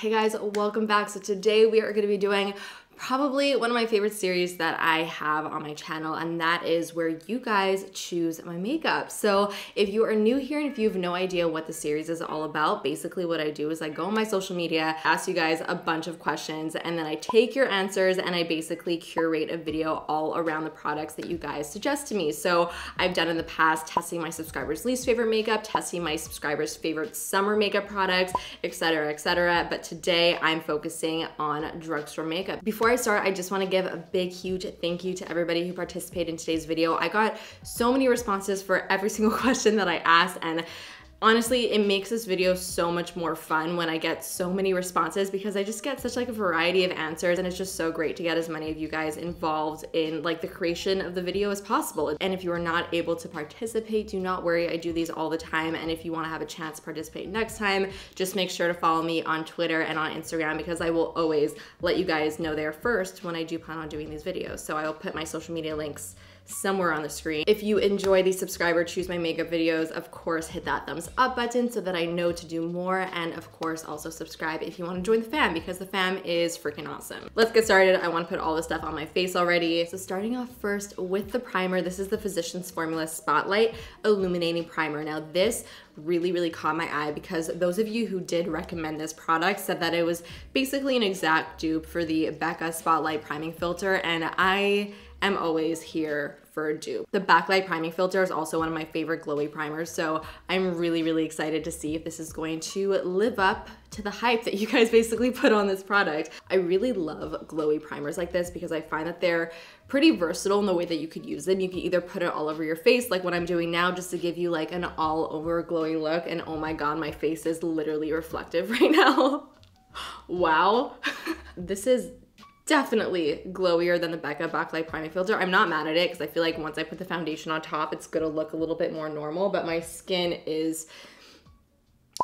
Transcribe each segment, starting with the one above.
Hey guys, welcome back. So today we are going to be doing probably one of my favorite series that I have on my channel, and that is where you guys choose my makeup. So if you are new here and if you have no idea what the series is all about, basically what I do is I go on my social media, ask you guys a bunch of questions, and then I take your answers and I basically curate a video all around the products that you guys suggest to me. So I've done in the past testing my subscribers' least favorite makeup, testing my subscribers' favorite summer makeup products, etc., etc. But today I'm focusing on drugstore makeup. Before I start, I just want to give a big, huge thank you to everybody who participated in today's video. I got so many responses for every single question that I asked, and honestly, it makes this video so much more fun when I get so many responses, because I just get such like a variety of answers, and it's just so great to get as many of you guys involved in like the creation of the video as possible. And if you are not able to participate, do not worry. I do these all the time. And if you want to have a chance to participate next time, just make sure to follow me on Twitter and on Instagram, because I will always let you guys know there first when I do plan on doing these videos. So I will put my social media links somewhere on the screen. If you enjoy the subscriber choose my makeup videos, of course hit that thumbs up button so that I know to do more, and of course also subscribe if you want to join the fam, because the fam is freaking awesome. Let's get started. I want to put all this stuff on my face already. So starting off first with the primer, this is the Physicians Formula Spotlight Illuminating Primer. Now this really caught my eye, because those of you who did recommend this product said that it was basically an exact dupe for the Becca Spotlight Priming Filter, and I'm always here for a dupe. The Backlight Priming Filter is also one of my favorite glowy primers, so I'm really excited to see if this is going to live up to the hype that you guys basically put on this product. I really love glowy primers like this, because I find that they're pretty versatile in the way that you could use them. You can either put it all over your face, like what I'm doing now, just to give you like an all over glowing look, and oh my god, my face is literally reflective right now. Wow. This is definitely glowier than the Becca Backlight Priming Filter. I'm not mad at it, because I feel like once I put the foundation on top, it's gonna look a little bit more normal, but my skin is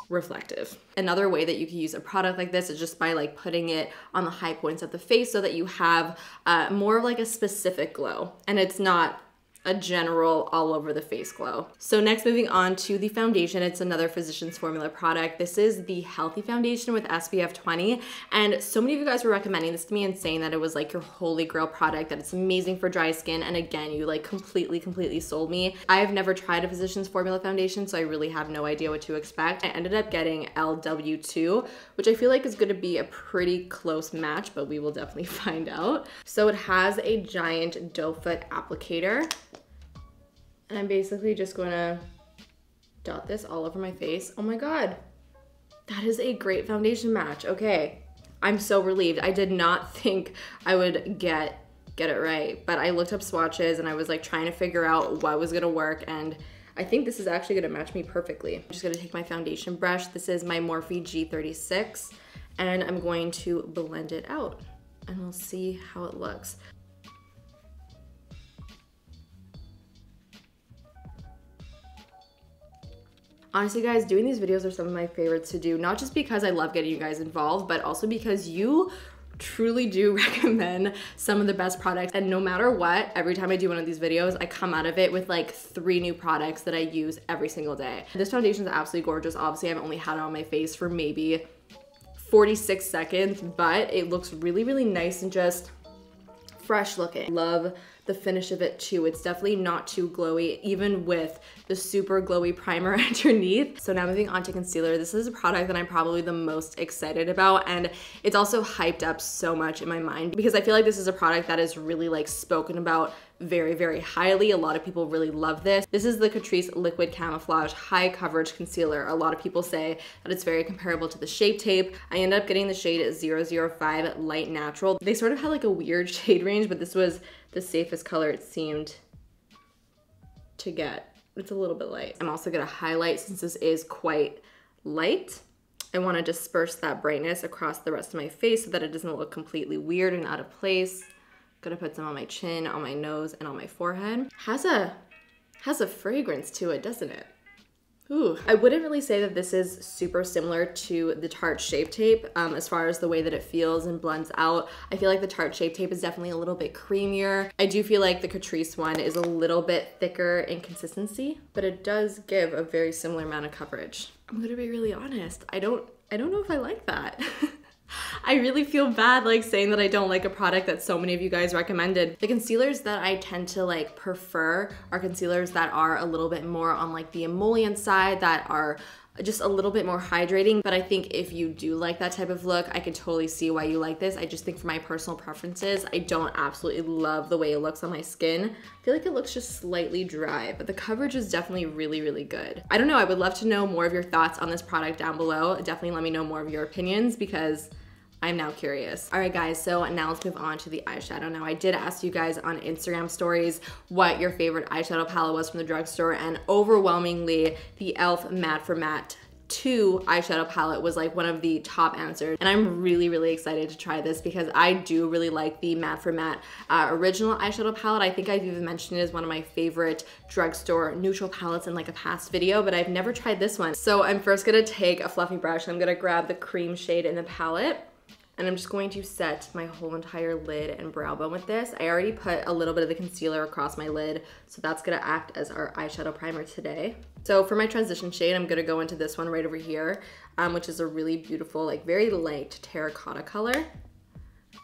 reflective. Another way that you can use a product like this is just by like putting it on the high points of the face, so that you have more of like a specific glow, and it's not a general all over the face glow. So next, moving on to the foundation, it's another Physicians Formula product. This is the Healthy Foundation with SPF 20. And so many of you guys were recommending this to me and saying that it was like your holy grail product, that it's amazing for dry skin. And again, you like completely sold me. I've never tried a Physicians Formula foundation, so I really have no idea what to expect. I ended up getting LW2, which I feel like is gonna be a pretty close match, but we will definitely find out. So it has a giant doe foot applicator. And I'm basically just gonna dot this all over my face. Oh my god, that is a great foundation match. Okay, I'm so relieved. I did not think I would get it right, but I looked up swatches and I was like trying to figure out what was gonna work, and I think this is actually gonna match me perfectly. I'm just gonna take my foundation brush. This is my Morphe G36, and I'm going to blend it out, and we'll see how it looks. Honestly guys, doing these videos are some of my favorites to do, not just because I love getting you guys involved, but also because you truly do recommend some of the best products. And no matter what, every time I do one of these videos, I come out of it with like 3 new products that I use every single day. This foundation is absolutely gorgeous. Obviously, I've only had it on my face for maybe 46 seconds, but it looks really nice and just fresh looking. Love the finish of it too. It's definitely not too glowy, even with the super glowy primer underneath. So now moving on to concealer. This is a product that I'm probably the most excited about, and it's also hyped up so much in my mind, because I feel like this is a product that is really like spoken about very highly. A lot of people really love this. This is the Catrice Liquid Camouflage High Coverage Concealer. A lot of people say that it's very comparable to the Shape Tape. I ended up getting the shade 005 Light Natural. They sort of had like a weird shade range, but this was the safest color it seemed to get. It's a little bit light. I'm also gonna highlight, since this is quite light. I wanna disperse that brightness across the rest of my face so that it doesn't look completely weird and out of place. Gonna put some on my chin, on my nose, and on my forehead. Has a fragrance to it, doesn't it? Ooh. I wouldn't really say that this is super similar to the Tarte Shape Tape as far as the way that it feels and blends out. I feel like the Tarte Shape Tape is definitely a little bit creamier. I do feel like the Catrice one is a little bit thicker in consistency, but it does give a very similar amount of coverage. I'm gonna be really honest. I don't know if I like that. I really feel bad like saying that I don't like a product that so many of you guys recommended. The concealers that I tend to like prefer are concealers that are a little bit more on like the emollient side, that are just a little bit more hydrating. But I think if you do like that type of look, I can totally see why you like this. I just think for my personal preferences, I don't absolutely love the way it looks on my skin. I feel like it looks just slightly dry, but the coverage is definitely really, really good. I don't know, I would love to know more of your thoughts on this product down below. Definitely let me know more of your opinions because I'm now curious. All right guys, so now let's move on to the eyeshadow. Now I did ask you guys on Instagram stories what your favorite eyeshadow palette was from the drugstore, and overwhelmingly the e.l.f. Matte for Matte 2 eyeshadow palette was like one of the top answers, and I'm really, really excited to try this because I do really like the Matte for Matte original eyeshadow palette. I think I've even mentioned it as one of my favorite drugstore neutral palettes in like a past video, but I've never tried this one. So I'm first gonna take a fluffy brush. I'm gonna grab the cream shade in the palette, and I'm just going to set my whole entire lid and brow bone with this. I already put a little bit of the concealer across my lid, so that's gonna act as our eyeshadow primer today. So for my transition shade, I'm gonna go into this one right over here, which is a really beautiful, like very light terracotta color.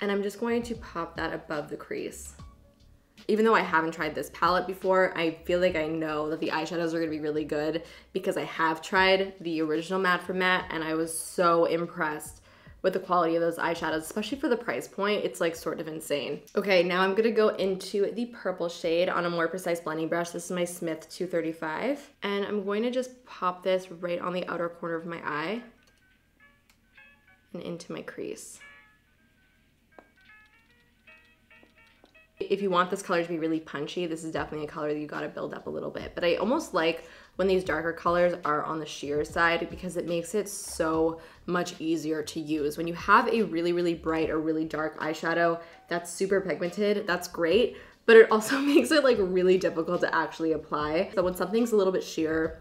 And I'm just going to pop that above the crease. Even though I haven't tried this palette before, I feel like I know that the eyeshadows are gonna be really good because I have tried the original Matte for Matte, and I was so impressed with the quality of those eyeshadows, especially for the price point. It's like sort of insane. Okay, now I'm gonna go into the purple shade on a more precise blending brush. This is my Smith 235. And I'm going to just pop this right on the outer corner of my eye and into my crease. If you want this color to be really punchy, this is definitely a color that you gotta build up a little bit. But I almost like when these darker colors are on the sheer side because it makes it so much easier to use. When you have a really, really bright or really dark eyeshadow that's super pigmented, that's great, but it also makes it like really difficult to actually apply. So when something's a little bit sheer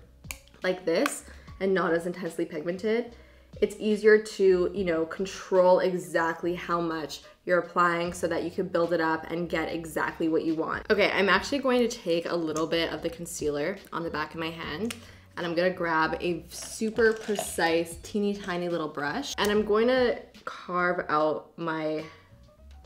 like this and not as intensely pigmented, it's easier to, you know, control exactly how much you're applying so that you can build it up and get exactly what you want. Okay, I'm actually going to take a little bit of the concealer on the back of my hand, and I'm gonna grab a super precise, teeny tiny little brush, and I'm going to carve out my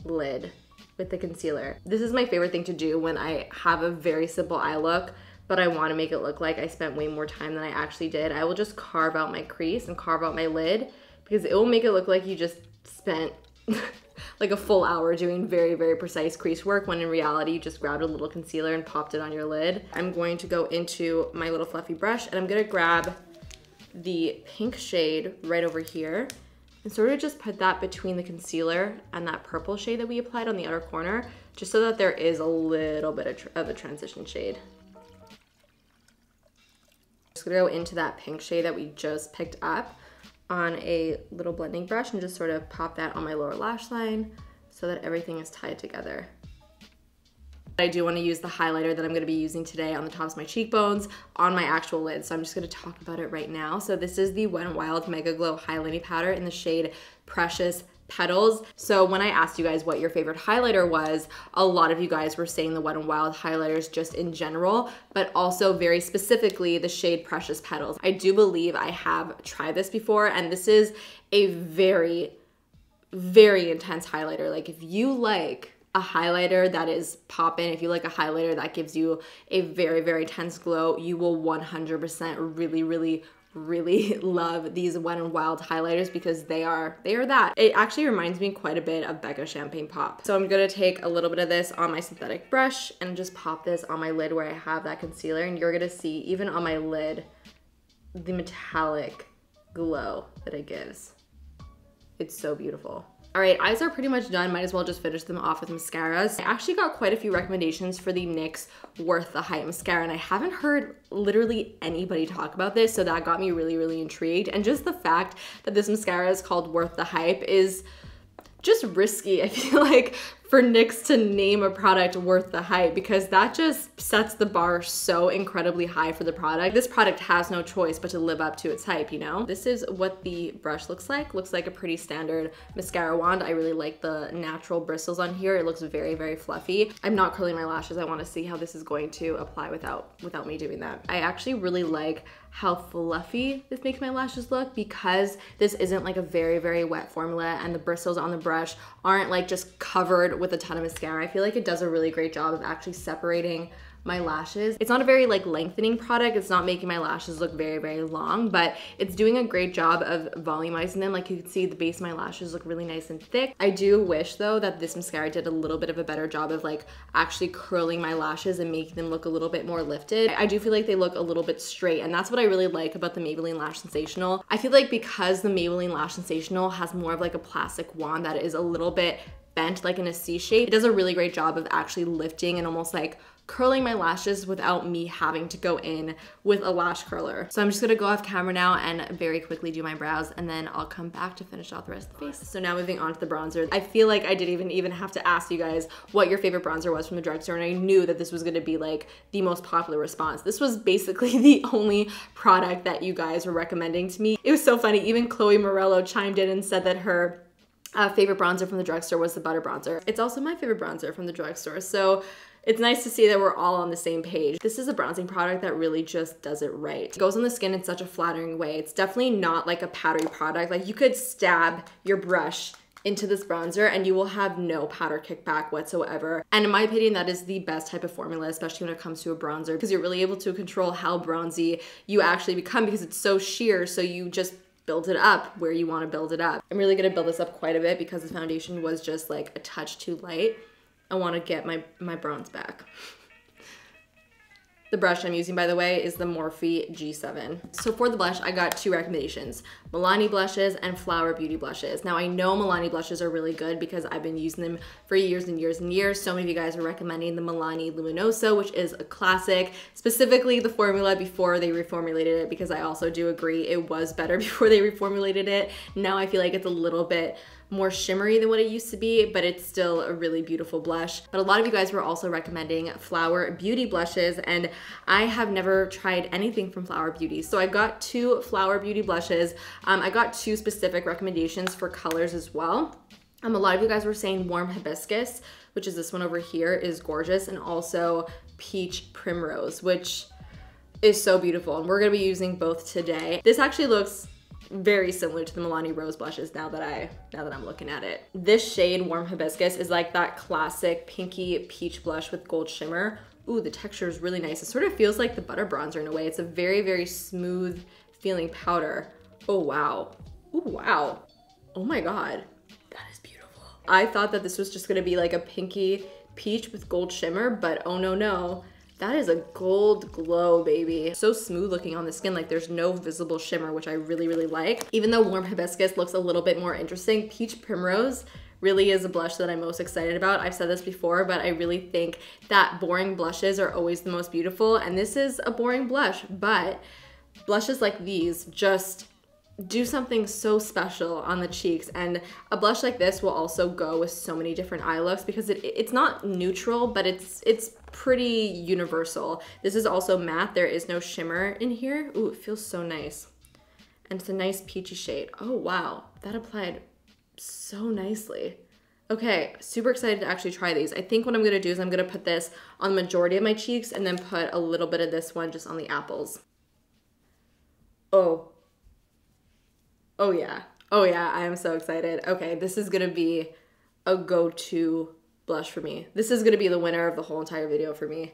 lid with the concealer. This is my favorite thing to do when I have a very simple eye look, but I wanna make it look like I spent way more time than I actually did. I will just carve out my crease and carve out my lid because it will make it look like you just spent like a full hour doing very, very precise crease work when in reality you just grabbed a little concealer and popped it on your lid. I'm going to go into my little fluffy brush, and I'm gonna grab the pink shade right over here and sort of just put that between the concealer and that purple shade that we applied on the outer corner, just so that there is a little bit of a transition shade. Just gonna go into that pink shade that we just picked up on a little blending brush and just sort of pop that on my lower lash line so that everything is tied together. I do want to use the highlighter that I'm going to be using today on the tops of my cheekbones on my actual lid, so I'm just going to talk about it right now. So this is the Wet n Wild Mega Glow Highlighting Powder in the shade Precious Petals. So when I asked you guys what your favorite highlighter was, a lot of you guys were saying the Wet n Wild highlighters just in general, but also very specifically the shade Precious Petals. I do believe I have tried this before, and this is a very, very intense highlighter. Like if you like a highlighter that is poppin', if you like a highlighter that gives you a very, very intense glow, you will 100% really, really, really love these Wet n Wild highlighters because they are that. It actually reminds me quite a bit of Becca Champagne Pop. So I'm gonna take a little bit of this on my synthetic brush and just pop this on my lid where I have that concealer, and you're gonna see even on my lid the metallic glow that it gives. It's so beautiful. All right, eyes are pretty much done. Might as well just finish them off with mascaras. I actually got quite a few recommendations for the NYX Worth the Hype mascara, and I haven't heard literally anybody talk about this, so that got me really, really intrigued. And just the fact that this mascara is called Worth the Hype is just risky, I feel like, for NYX to name a product worth the hype, because that just sets the bar so incredibly high for the product. This product has no choice but to live up to its hype, you know? This is what the brush looks like. Looks like a pretty standard mascara wand. I really like the natural bristles on here. It looks very, very fluffy. I'm not curling my lashes. I wanna see how this is going to apply without me doing that. I actually really like how fluffy this makes my lashes look, because this isn't like a very, very wet formula, and the bristles on the brush aren't like just covered with a ton of mascara. I feel like it does a really great job of actually separating my lashes. It's not a very like lengthening product. It's not making my lashes look very, very long, but it's doing a great job of volumizing them. Like you can see the base of my lashes look really nice and thick. I do wish though that this mascara did a little bit of a better job of like actually curling my lashes and making them look a little bit more lifted. I do feel like they look a little bit straight, and that's what I really like about the Maybelline Lash Sensational. I feel like because the Maybelline Lash Sensational has more of like a plastic wand that is a little bit bent like in a C shape, it does a really great job of actually lifting and almost like curling my lashes without me having to go in with a lash curler. So I'm just gonna go off camera now and very quickly do my brows, and then I'll come back to finish off the rest of the face. So now moving on to the bronzer. I feel like I didn't even have to ask you guys what your favorite bronzer was from the drugstore, and I knew that this was gonna be like the most popular response. This was basically the only product that you guys were recommending to me. It was so funny, even Chloe Morello chimed in and said that her favorite bronzer from the drugstore was the butter bronzer. It's also my favorite bronzer from the drugstore, so it's nice to see that we're all on the same page. This is a bronzing product that really just does it right. It goes on the skin in such a flattering way. It's definitely not like a powdery product. Like you could stab your brush into this bronzer and you will have no powder kickback whatsoever. And in my opinion, that is the best type of formula, especially when it comes to a bronzer, because you're really able to control how bronzy you actually become, because it's so sheer, so you just build it up where you wanna build it up. I'm really gonna build this up quite a bit because the foundation was just like a touch too light. I want to get my bronze back. The brush I'm using, by the way, is the Morphe G7. So for the blush, I got two recommendations, Milani blushes and Flower Beauty blushes. Now I know Milani blushes are really good because I've been using them for years and years and years. So many of you guys are recommending the Milani Luminoso, which is a classic, specifically the formula before they reformulated it, because I also do agree it was better before they reformulated it. Now I feel like it's a little bit more shimmery than what it used to be, but it's still a really beautiful blush. But a lot of you guys were also recommending Flower Beauty blushes, and I have never tried anything from Flower Beauty. So I got two Flower Beauty blushes. I got two specific recommendations for colors as well. A lot of you guys were saying Warm Hibiscus, which is this one over here, is gorgeous, and also Peach Primrose, which is so beautiful. And we're gonna be using both today. This actually looks very similar to the Milani Rose blushes now that I'm looking at it. This shade, Warm Hibiscus, is like that classic pinky peach blush with gold shimmer. Ooh, the texture is really nice. It sort of feels like the butter bronzer in a way. It's a very, very smooth feeling powder. Oh, wow. Ooh, wow. Oh my God, that is beautiful. I thought that this was just gonna be like a pinky peach with gold shimmer, but oh no, no. That is a gold glow, baby. So smooth looking on the skin, like there's no visible shimmer, which I really, really like. Even though Warm Hibiscus looks a little bit more interesting, Peach Primrose really is a blush that I'm most excited about. I've said this before, but I really think that boring blushes are always the most beautiful, and this is a boring blush, but blushes like these just do something so special on the cheeks, and a blush like this will also go with so many different eye looks because it's not neutral, but it's pretty universal. This is also matte. There is no shimmer in here. Ooh, it feels so nice, and it's a nice peachy shade. Oh wow, that applied so nicely. Okay, super excited to actually try these. I think what I'm gonna do is I'm gonna put this on the majority of my cheeks and then put a little bit of this one just on the apples. Oh yeah. Oh yeah, I am so excited. Okay, this is gonna be a go-to blush for me. This is gonna be the winner of the whole entire video for me.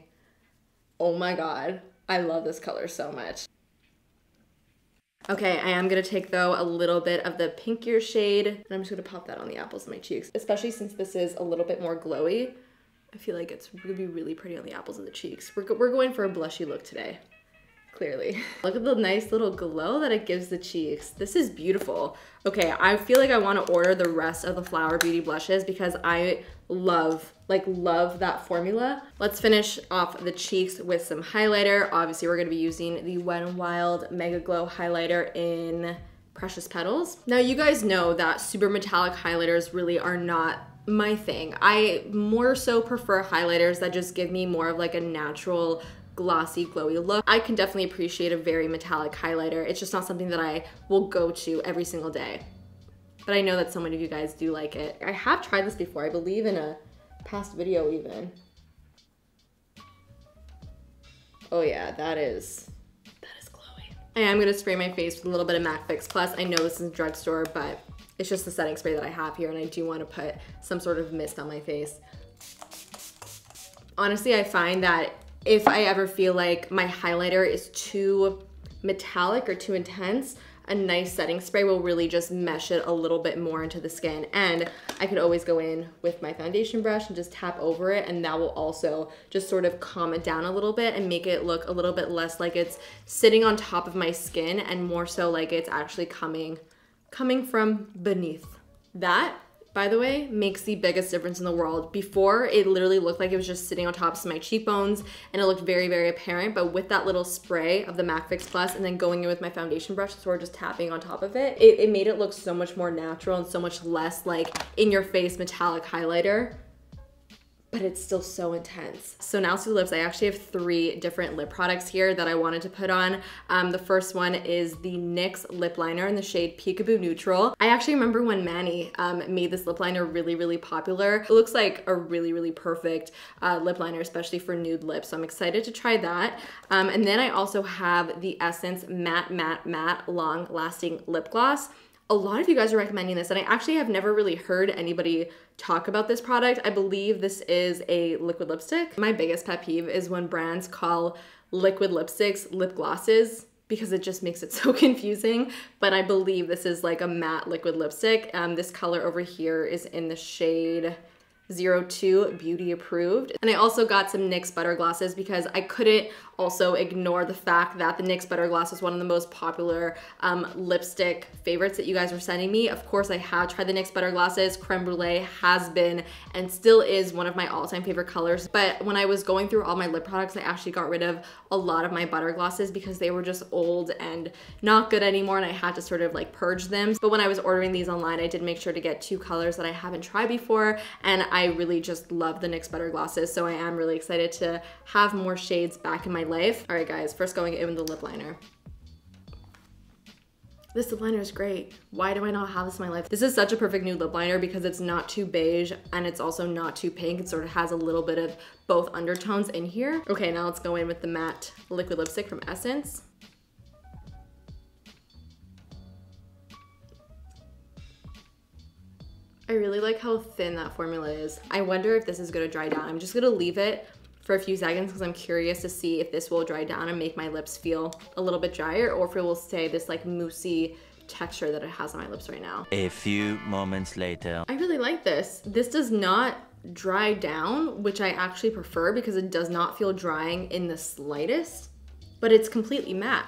Oh my God, I love this color so much. Okay, I am gonna take though a little bit of the pinkier shade, and I'm just gonna pop that on the apples of my cheeks, especially since this is a little bit more glowy. I feel like it's gonna be really pretty on the apples of the cheeks. We're going for a blushy look today. Clearly. Look at the nice little glow that it gives the cheeks. This is beautiful. Okay, I feel like I want to order the rest of the Flower Beauty blushes because I love that formula. Let's finish off the cheeks with some highlighter. Obviously, we're going to be using the Wet n Wild Mega Glow highlighter in Precious Petals. Now, you guys know that super metallic highlighters really are not my thing. I more so prefer highlighters that just give me more of like a natural glossy, glowy look. I can definitely appreciate a very metallic highlighter. It's just not something that I will go to every single day. But I know that so many of you guys do like it. I have tried this before, I believe in a past video even. Oh yeah, that is Chloe. And I'm gonna spray my face with a little bit of MAC Fix Plus. I know this is a drugstore, but it's just the setting spray that I have here, and I do wanna put some sort of mist on my face. Honestly, I find that if I ever feel like my highlighter is too metallic or too intense, a nice setting spray will really just mesh it a little bit more into the skin. And I could always go in with my foundation brush and just tap over it, and that will also just sort of calm it down a little bit and make it look a little bit less like it's sitting on top of my skin and more so like it's actually coming from beneath. That, by the way, makes the biggest difference in the world. Before, it literally looked like it was just sitting on top of my cheekbones and it looked very, very apparent, but with that little spray of the MAC Fix Plus and then going in with my foundation brush, sort of just tapping on top of it, it made it look so much more natural and so much less like in-your-face metallic highlighter, but it's still so intense. So now to the lips, I actually have 3 different lip products here that I wanted to put on. The first one is the NYX lip liner in the shade Peekaboo Neutral. I actually remember when Manny made this lip liner really, really popular. It looks like a really, really perfect lip liner, especially for nude lips. So I'm excited to try that. And then I also have the Essence Matte Matte Matte Long Lasting Lip Gloss. A lot of you guys are recommending this, and I actually have never really heard anybody talk about this product. I believe this is a liquid lipstick. My biggest pet peeve is when brands call liquid lipsticks lip glosses, because it just makes it so confusing. But I believe this is like a matte liquid lipstick. This color over here is in the shade 02 Beauty Approved. And I also got some NYX Butter Glosses because I couldn't also ignore the fact that the NYX Butter Gloss was one of the most popular lipstick favorites that you guys were sending me. Of course, I have tried the NYX Butter Glosses. Creme Brulee has been and still is one of my all-time favorite colors. But when I was going through all my lip products, I actually got rid of a lot of my Butter Glosses because they were just old and not good anymore, and I had to sort of like purge them. But when I was ordering these online, I did make sure to get 2 colors that I haven't tried before, and I really just love the NYX Butter Glosses, so I am really excited to have more shades back in my life. All right, guys, first going in with the lip liner. This lip liner is great. Why do I not have this in my life? This is such a perfect nude lip liner because it's not too beige and it's also not too pink. It sort of has a little bit of both undertones in here. Okay, now let's go in with the matte liquid lipstick from Essence. I really like how thin that formula is. I wonder if this is gonna dry down. I'm just gonna leave it for a few seconds because I'm curious to see if this will dry down and make my lips feel a little bit drier, or if it will stay this like moussey texture that it has on my lips right now. A few moments later. I really like this. This does not dry down, which I actually prefer because it does not feel drying in the slightest, but it's completely matte.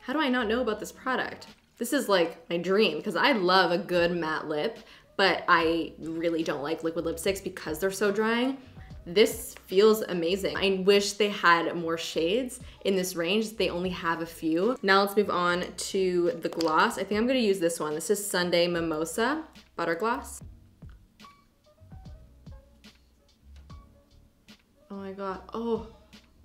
How do I not know about this product? This is like my dream because I love a good matte lip, but I really don't like liquid lipsticks because they're so drying. This feels amazing. I wish they had more shades in this range. They only have a few. Now let's move on to the gloss. I think I'm gonna use this one. This is Sunday Mimosa Butter Gloss. Oh my God. Oh,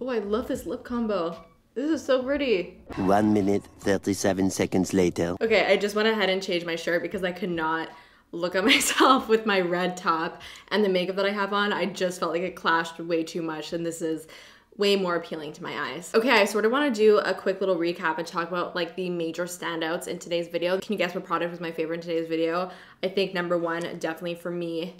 I love this lip combo. This is so pretty. 1 minute, 37 seconds later. Okay, I just went ahead and changed my shirt because I could not look at myself with my red top and the makeup that I have on. I just felt like it clashed way too much, and this is way more appealing to my eyes. Okay, I sort of want to do a quick little recap and talk about like the major standouts in today's video. Can you guess what product was my favorite in today's video? I think #1, definitely for me,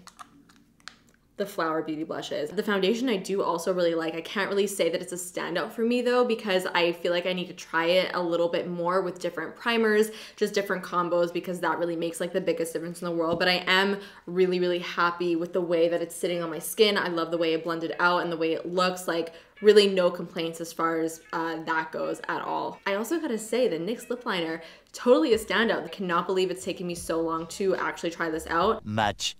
the Flower Beauty blushes. The foundation I do also really like. I can't really say that it's a standout for me though, because I feel like I need to try it a little bit more with different primers, just different combos, because that really makes like the biggest difference in the world. But I am really, really happy with the way that it's sitting on my skin. I love the way it blended out and the way it looks. Like, really no complaints as far as that goes at all. I also gotta say, the NYX lip liner, totally a standout. I cannot believe it's taken me so long to actually try this out. Much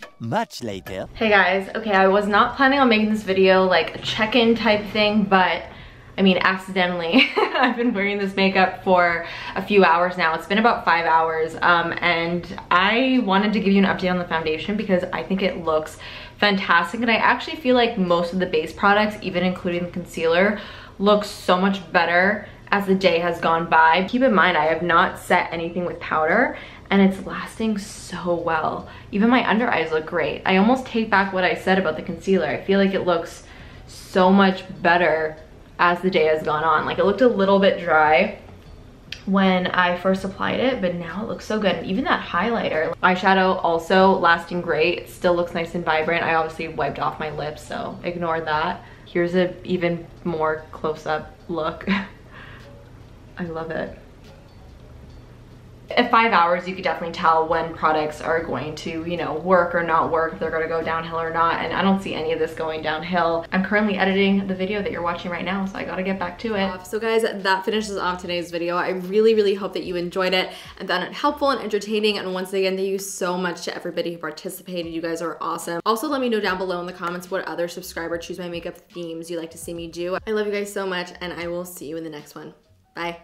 later. Hey guys, okay, I was not planning on making this video like a check-in type thing, but I mean, accidentally. I've been wearing this makeup for a few hours now. It's been about 5 hours, and I wanted to give you an update on the foundation because I think it looks fantastic, and I actually feel like most of the base products, even including the concealer, look so much better as the day has gone by. Keep in mind, I have not set anything with powder, and it's lasting so well. Even my under eyes look great. I almost take back what I said about the concealer. I feel like it looks so much better as the day has gone on. Like, it looked a little bit dry when I first applied it, but now it looks so good. And even that highlighter, eyeshadow also lasting great. It still looks nice and vibrant. I obviously wiped off my lips, so ignore that. Here's an even more close-up look. I love it. At 5 hours, you could definitely tell when products are going to, you know, work or not work, if they're going to go downhill or not, and I don't see any of this going downhill. I'm currently editing the video that you're watching right now, so I gotta get back to it. So guys, that finishes off today's video. I really, really hope that you enjoyed it and found it helpful and entertaining, and once again, thank you so much to everybody who participated. You guys are awesome. Also, let me know down below in the comments what other subscriber Choose My Makeup themes you'd like to see me do. I love you guys so much, and I will see you in the next one. Bye.